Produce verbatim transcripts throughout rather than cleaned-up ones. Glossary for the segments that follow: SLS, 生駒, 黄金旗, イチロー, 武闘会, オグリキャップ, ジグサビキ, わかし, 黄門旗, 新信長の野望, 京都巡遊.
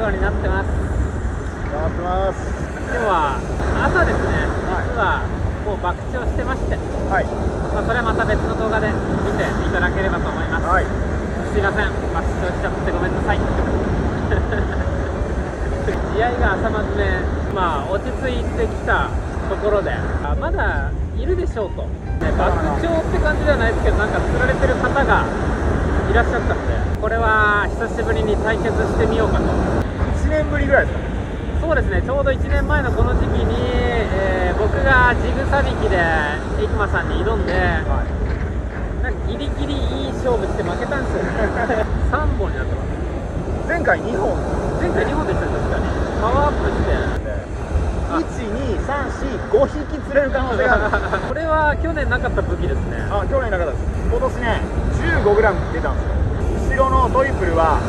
世話になってます。回ってます。今日は朝ですね、実はもう爆釣してまして、はい、まあそれはまた別の動画で見ていただければと思います、はい、すいません、爆釣しちゃってごめんなさい試合が朝まずね、まあ落ち着いてきたところで、あ、まだいるでしょうと、ね、爆釣って感じではないですけど、なんか釣られてる方がいらっしゃったので、これは久しぶりに対決してみようかと。いちねんぶりぐらいですか。そうですね、ちょうどいちねんまえのこの時期に、えー、僕がジグサビキで生駒さんに挑んで、はい、なんかギリギリいい勝負して負けたんですよねさんぼんになってます。前回にほん、前回にほんでした。確かにパワーアップしていち、に、さん、よん、ごひき釣れる可能性があるこれは去年なかった武器ですね。あ、去年なかったです。今年ねじゅうごグラム 出たんですよ。後ろのトリプルは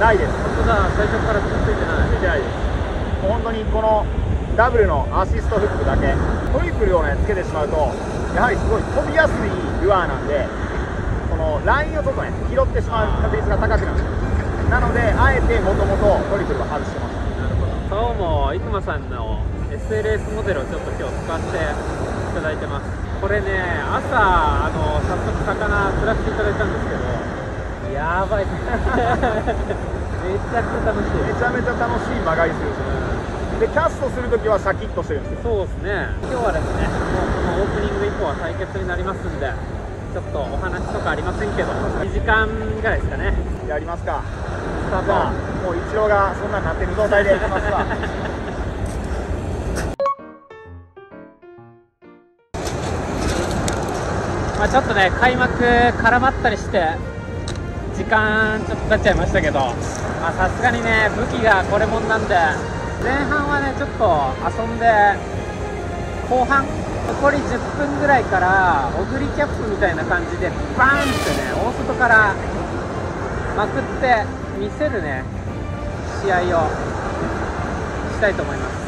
ないです。本当だ、最初からついてない。ついてないです。もう本当にこのダブルのアシストフックだけ。トリプルをねつけてしまうとやはりすごい飛びやすいルアーなんで、このラインをちょっとね拾ってしまう確率が高くなる。なのであえてもともとトリプルは外してます。なるほど。今日も生駒さんの エスエルエス モデルをちょっと今日使わせていただいてます。これね、朝あの早速魚釣らせていただいたんですけど、やばいですねめちゃくちゃ楽しい。めちゃめちゃ楽しい間借りするんですよね。でキャストするときはシャキッとしてるんですよ。そうですね。今日はですね、もうこのオープニング以降は対決になりますんで、ちょっとお話とかありませんけど、にじかんぐらいですかね。やりますか。スタート。まあ、もうイチローがそんな勝手に状態でやってますわまあちょっとね、開幕絡まったりして時間ちょっと経っちゃいましたけど、さすがにね武器がこれもんなんで、前半はねちょっと遊んで、後半残りじゅっぷんぐらいからオグリキャップみたいな感じでバーンってね大外からまくって見せるね試合をしたいと思います。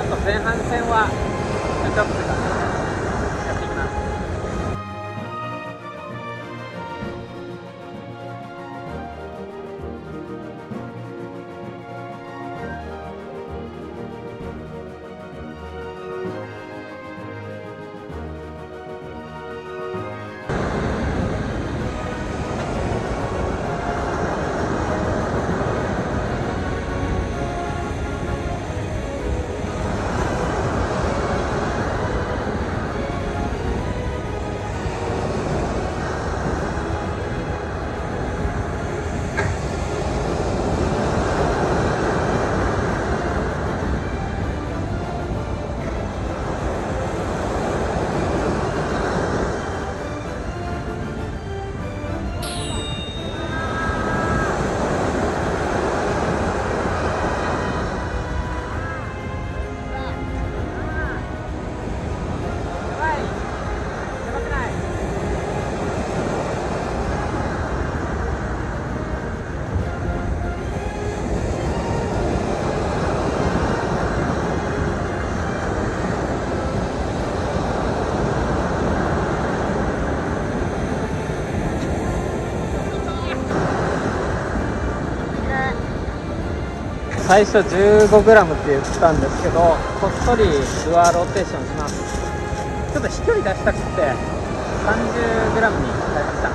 ちょっと前半戦はセットアップが最初 じゅうごグラム って言ったんですけど、こっそりルアーローテーションします。ちょっと飛距離出したくて さんじゅうグラム に変えました。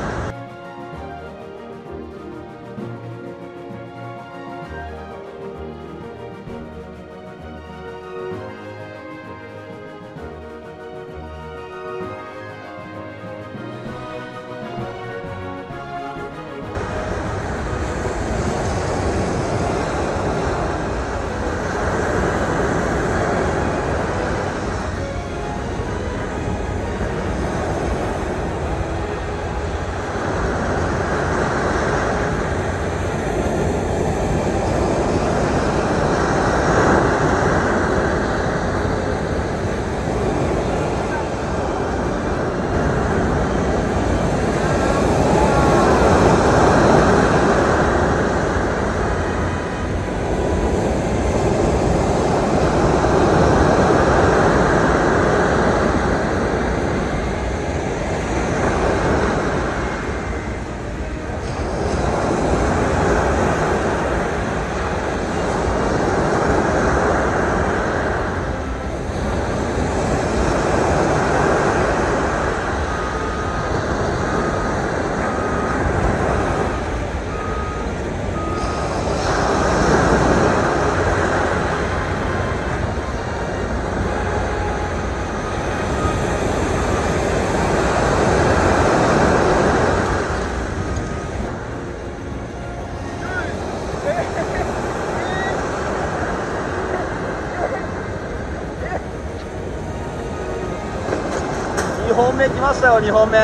にほんめ来ましたよ、にほんめ。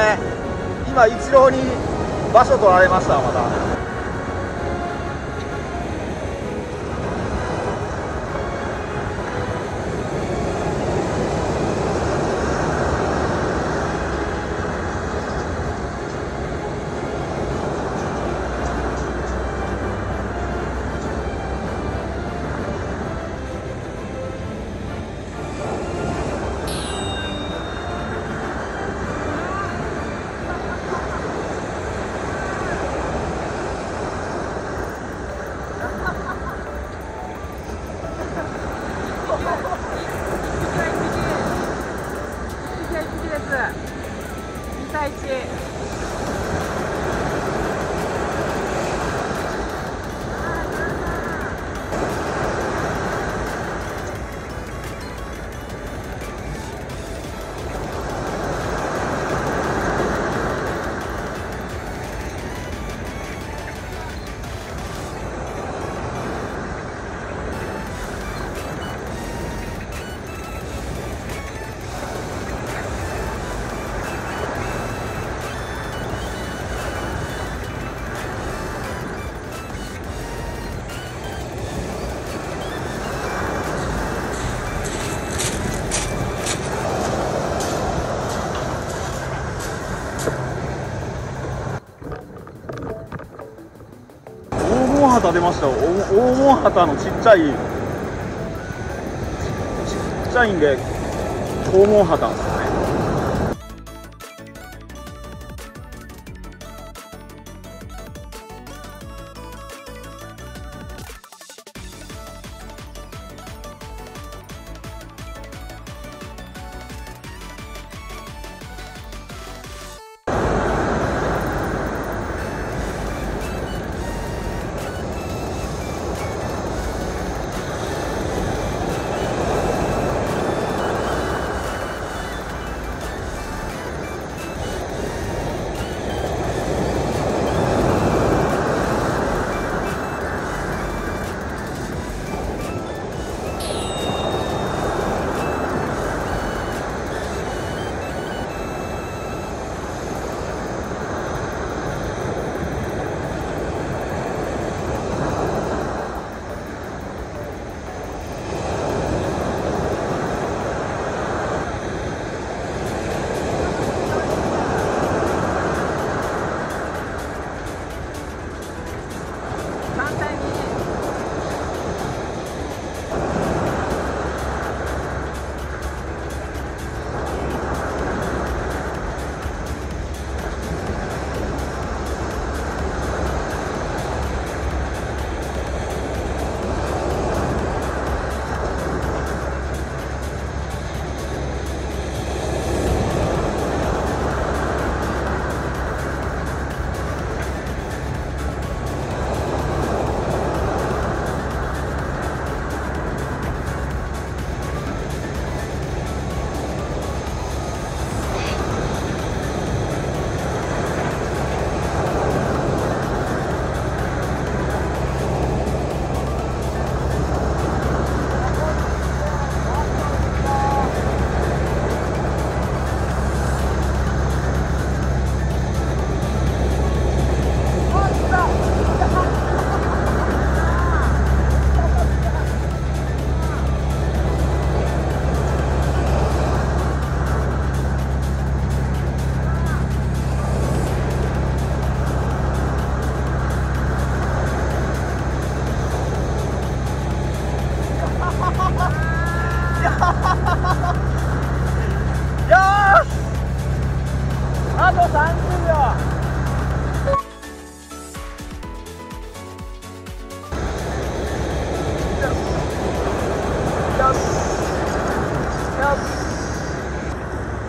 今イチローに場所取られました。また出ました。黄金旗のちっちゃいちっちゃいんで黄金旗ですね。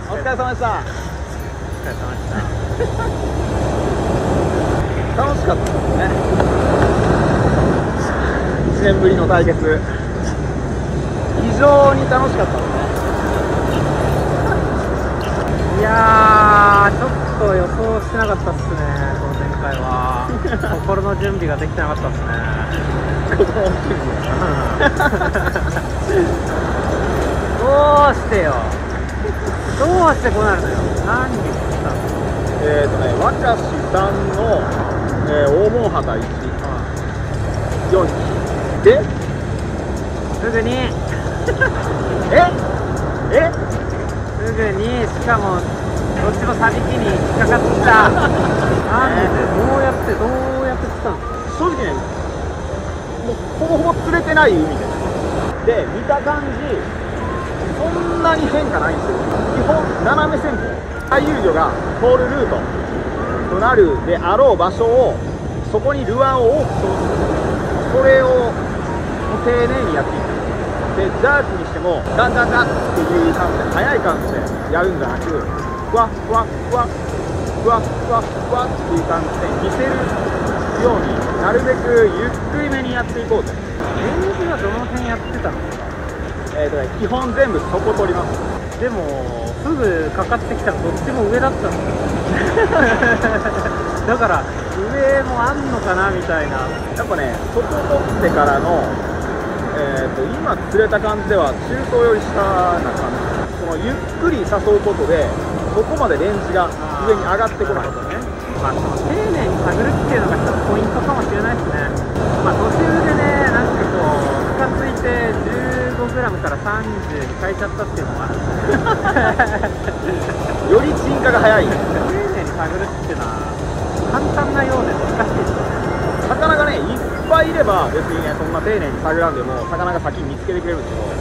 お疲れ様でした。お疲れ様でした。楽しかったですね。いちねんぶりの対決。非常に楽しかったですね。いやー、ちょっと予想してなかったっすね。この展開は。心の準備ができてなかったっすね。心の準備。どうしてよ。どうしてこうなるのよ。何に行ったの？えっとね、わかしさんの、えー、黄門旗いち、よん、で、すぐにええすぐに、しかもどっちもサビキに引っかかってきた。なんで、どうやってどうやって来たの？正直ね、もうほぼほぼ釣れてない海です。で、見た感じそんなに変化ないんですよ。基本斜め線で回遊魚が通るルートとなるであろう場所を、そこにルアーを多く通す、それを丁寧にやっていく。でジャージにしてもガンガンガンっていう感じで速い感じでやるんじゃなく、ふわふわふわふわふわふわっていう感じで見せるように、なるべくゆっくりめにやっていこうぜ。連日はどの辺やってたの？えーとね、基本全部底取ります。でもすぐかかってきたらどっちも上だったのだから上もあんのかなみたいな。やっぱね、底取ってからの、えーと今釣れた感じでは中等より下な感じ。そのゆっくり誘うことでそこまでレンジが上に上がってこないとね。まあその丁寧に探るっていうのが一つポイントかもしれないですね。まあ途中でね、なんかこうムカついてじゅうごグラムからさんじゅうに変えちゃったっていうのもあるより沈下が早い。丁寧に探るっていうのは簡単なようで難しいですね。魚がね、いっぱいいれば別にね、そんな丁寧に探らんでも魚が先に見つけてくれるんですけど、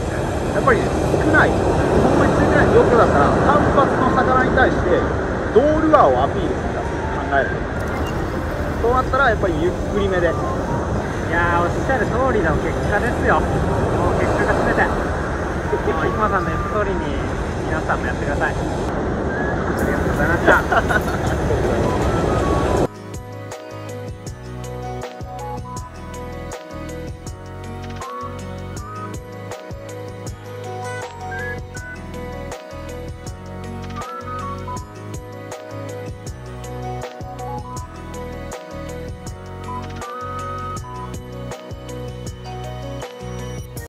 やっぱりね、少ない、ほんまについてない状況だから、単発の魚に対してどうルアーをアピールするか考えると、そうなったらやっぱりゆっくりめで。いやー、おっしゃる通りの結果ですよ。もう結果が全て。もう生駒さんの言った通りに皆さんもやってください。ありがとうございました。